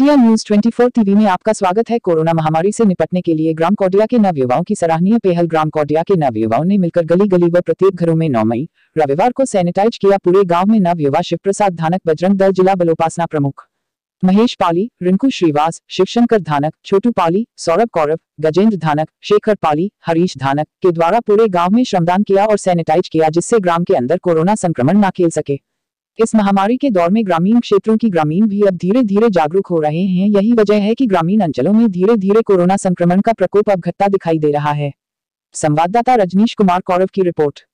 India news 24 TV में आपका स्वागत है। कोरोना महामारी से निपटने के लिए ग्राम कौडिया के नवयुवाओं की सराहनीय पहल। ग्राम कौडिया के नवयुवाओं ने मिलकर गली गली व प्रत्येक घरों में 9 मई रविवार को सैनिटाइज किया। पूरे गांव में नवयुवा शिव प्रसाद धानक, बजरंग दल जिला बलोपासना प्रमुख महेश पाली, रिंकू श्रीवास, शिवशंकर धानक, छोटू पाली, सौरभ कौरव, गजेंद्र धानक, शेखर पाली, हरीश धानक के द्वारा पूरे गाँव में श्रमदान किया और सैनिटाइज किया, जिससे ग्राम के अंदर कोरोना संक्रमण न फैल सके। इस महामारी के दौर में ग्रामीण क्षेत्रों की ग्रामीण भी अब धीरे धीरे जागरूक हो रहे हैं। यही वजह है कि ग्रामीण अंचलों में धीरे धीरे कोरोना संक्रमण का प्रकोप अब घटता दिखाई दे रहा है। संवाददाता रजनीश कुमार कौरव की रिपोर्ट।